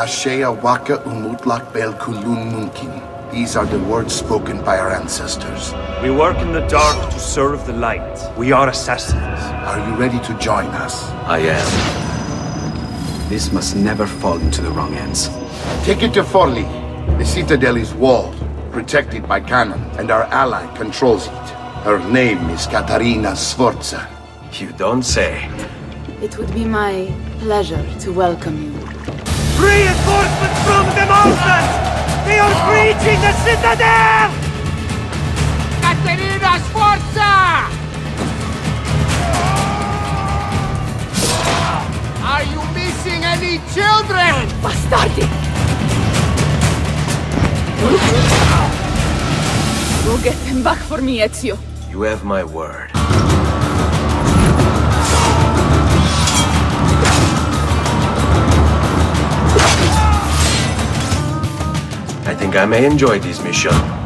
These are the words spoken by our ancestors. We work in the dark to serve the light. We are assassins. Are you ready to join us? I am. This must never fall into the wrong hands. Take it to Forli. The citadel is walled, protected by cannon, and our ally controls it. Her name is Caterina Sforza. You don't say. It would be my pleasure to welcome you. Reinforcements from the mountains! They are breaching the citadel! Caterina Sforza! Are you missing any children? Bastardi! Go get them back for me, Ezio. You have my word. I think I may enjoy this mission.